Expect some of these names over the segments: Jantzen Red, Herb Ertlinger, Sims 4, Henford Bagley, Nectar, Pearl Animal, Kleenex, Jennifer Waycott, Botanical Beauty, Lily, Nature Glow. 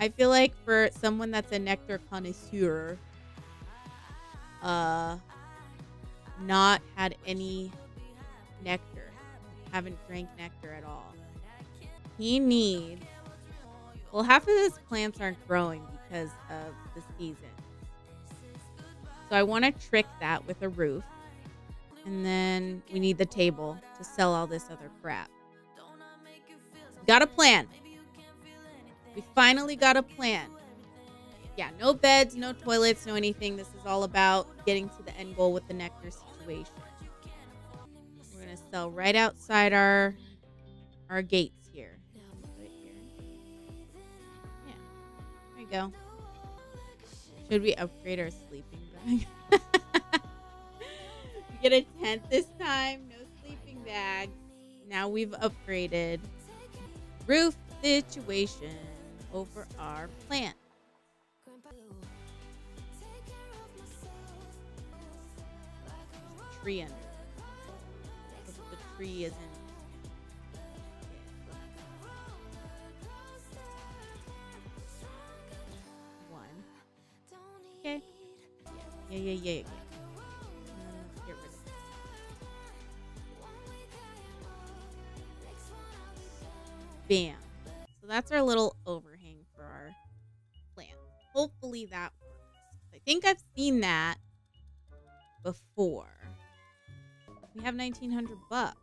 I feel like for someone that's a nectar connoisseur, not had any nectar, haven't drank nectar at all, he needs, well, half of his plants aren't growing because of the season. So I want to trick that with a roof. And then we need the table to sell all this other crap. Got a plan. We finally got a plan. Yeah, no beds, no toilets, no anything. This is all about getting to the end goal with the nectar situation. We're going to sell right outside our gates here. Right here. Yeah, there you go. Should we upgrade our sleeping bag? Get a tent this time. No sleeping bags. Now we've upgraded roof situation over our plant. Tree under. The tree is in. One. Okay. Yeah. Bam. So that's our little overhang for our plant. Hopefully that works. I think I've seen that before. We have 1900 bucks.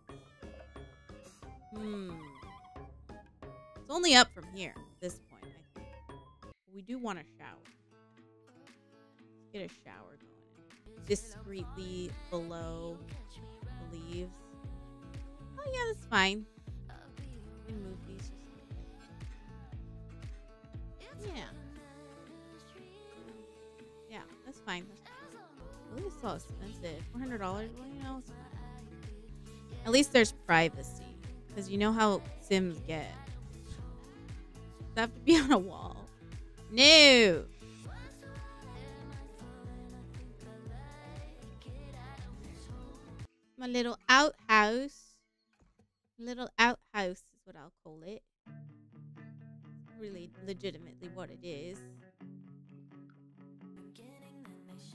It's only up from here at this point, I think. We do want a shower. Let's get a shower going. Discreetly below the leaves. Oh yeah, that's fine. And move these. Yeah, that's fine. Really, so expensive. $400. Well, you know, it's fine. At least there's privacy, because you know how Sims get. Does that have to be on a wall? No. My little outhouse. Little outhouse. What I'll call it. Really legitimately what it is.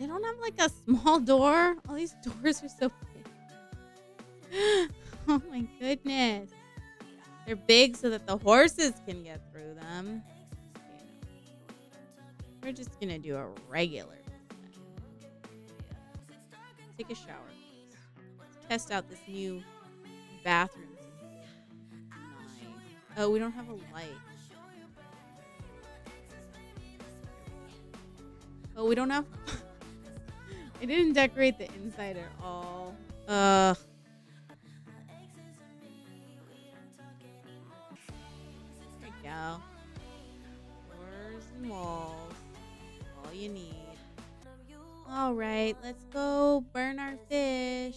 They don't have like a small door. All these doors are so big. Oh my goodness. They're big so that the horses can get through them. We're just gonna do a regular. Take a shower. Let's test out this new bathroom. Oh, we don't have a light. Oh, we don't have... I didn't decorate the inside at all. Ugh. There we go. Doors and walls. All you need. Alright, let's go burn our fish.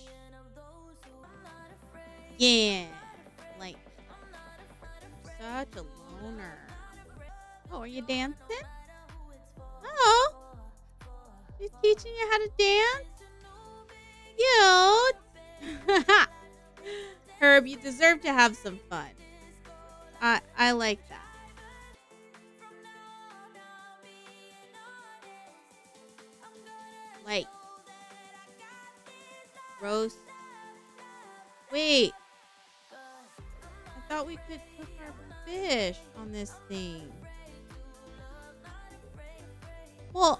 Yeah. Such a loner. Oh, are you dancing? Oh, she's teaching you how to dance? Cute. Herb, you deserve to have some fun. I like that. Like. Roast. Wait. I thought we could cook our fish on this thing. Well,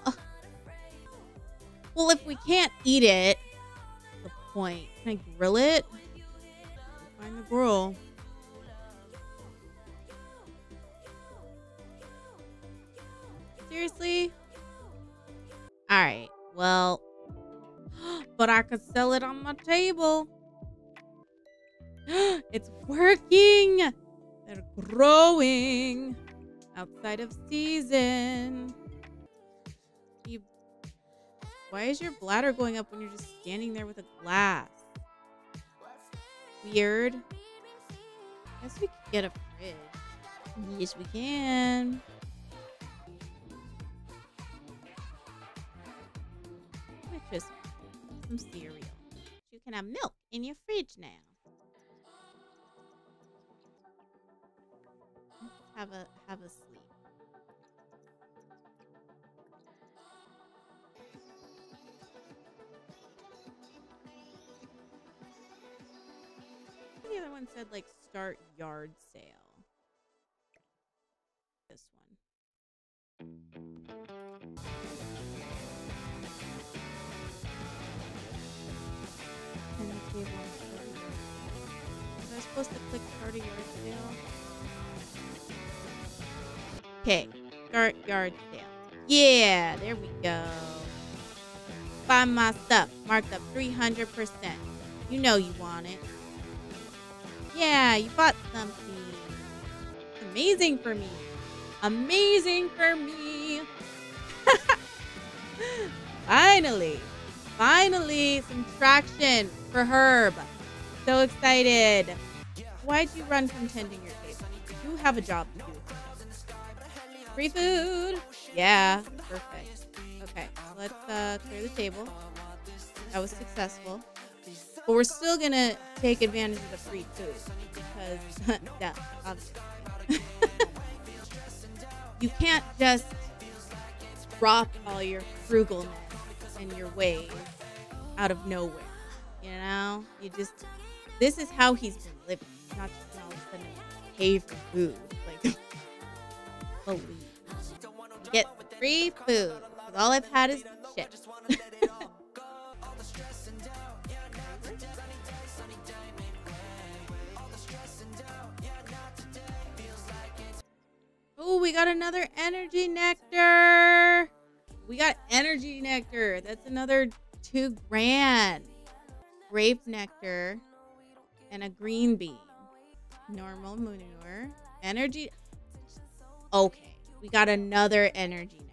if we can't eat it, the point. Can I grill it? Find the grill. Seriously? All right. Well, but I could sell it on my table. It's working. They're growing outside of season. Why is your bladder going up when you're just standing there with a glass? Weird. Guess we could get a fridge. Yes, we can. Just some cereal. You can have milk in your fridge now. Have a sleep. the other one said like start yard sale. This one. And the table. Was I supposed to click start a yard sale? Okay. Start yard sale. Yeah, there we go. Buy my stuff. Marked up 300%. You know you want it. Yeah, you bought something. Amazing for me. Amazing for me. Finally. Finally, some traction for Herb. So excited. Why'd you run from tending your table? You have a job to do. Free food. Yeah, perfect. Okay, let's clear the table. That was successful. But we're still going to take advantage of the free food. Because, yeah, obviously. You can't just drop all your frugalness and your ways out of nowhere. You know? You just... This is how he's been living. Not just all of a sudden pay for food. Like, believe. Get free food. All I've had is shit. Oh, we got another energy nectar. We got energy nectar. That's another 2 grand. Grape nectar and a green bean. Normal manure. Energy. Okay. We got another energy nectar.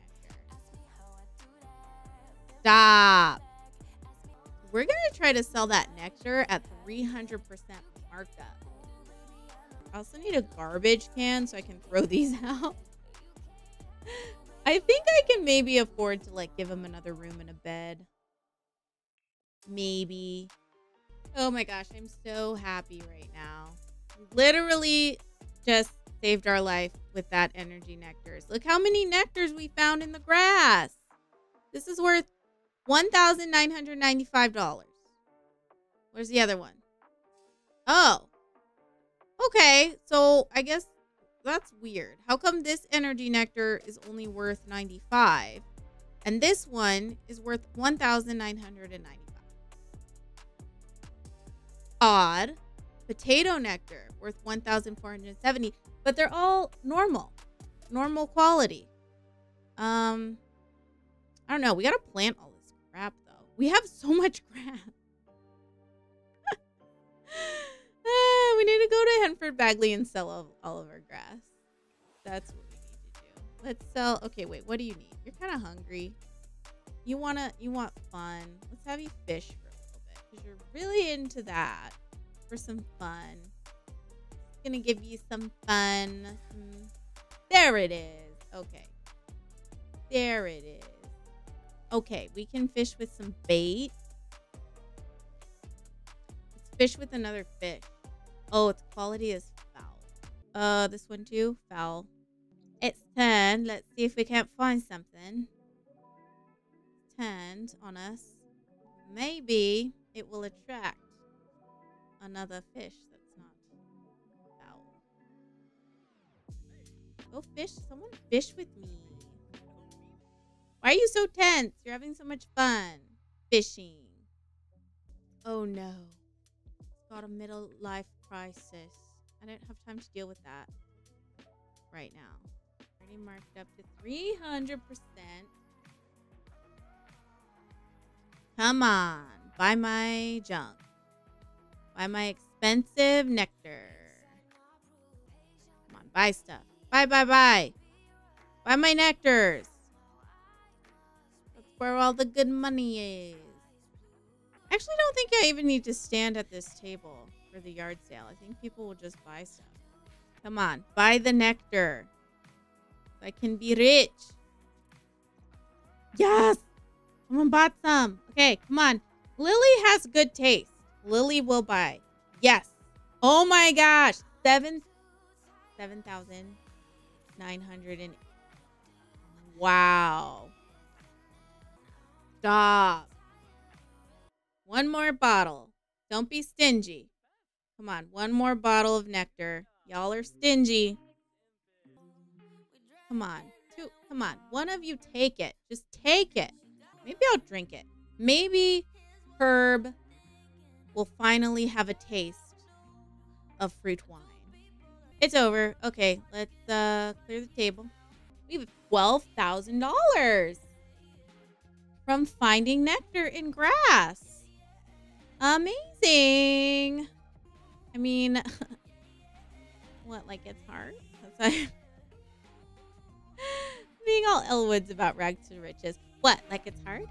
Stop. We're going to try to sell that nectar at 300% markup. I also need a garbage can so I can throw these out. I think I can maybe afford to, like, give him another room and a bed. Maybe. Oh my gosh, I'm so happy right now. Literally just saved our life with that energy nectars. Look how many nectars we found in the grass. This is worth $1,995. Where's the other one? Oh. Okay, so I guess that's weird. How come this energy nectar is only worth 95 and this one is worth 1,995? Odd. Potato nectar worth 1,470, but they're all normal quality. I don't know. We got to plant all this crap though. We have so much crap. We need to go to Henford Bagley and sell all of our grass. That's what we need to do. Let's sell. Okay, wait. What do you need? You're kind of hungry. You want fun. Let's have you fish for a little bit because you're really into that for some fun. Gonna give you some fun. There it is. Okay. There it is. Okay, we can fish with some bait. Let's fish with another fish. Oh, its quality is foul. This one too? Foul. It's turned. Let's see if we can't find something. It's turned on us. Maybe it will attract another fish that's not foul. Go fish. Someone fish with me. Why are you so tense? You're having so much fun fishing. Oh no. Got a middle life crisis. I don't have time to deal with that right now. Already marked up to 300%. Come on, buy my junk. Buy my expensive nectar. Come on, buy stuff. Buy. Buy my nectars. That's where all the good money is. I actually don't think I even need to stand at this table for the yard sale. I think people will just buy stuff. Come on, buy the nectar. I can be rich. Yes! Someone bought some. Okay, come on. Lily has good taste. Lily will buy. Yes. Oh my gosh. 7,908. Wow. Stop. One more bottle. Don't be stingy. Come on, one more bottle of nectar. Y'all are stingy. Come on. Two. Come on. One of you take it. Just take it. Maybe I'll drink it. Maybe Herb will finally have a taste of fruit wine. It's over. Okay, let's clear the table. We have $12,000 from finding nectar in grass. Amazing. I mean, what, like it's hard? That's why being all Elwoods about rags to riches. What, like it's hard?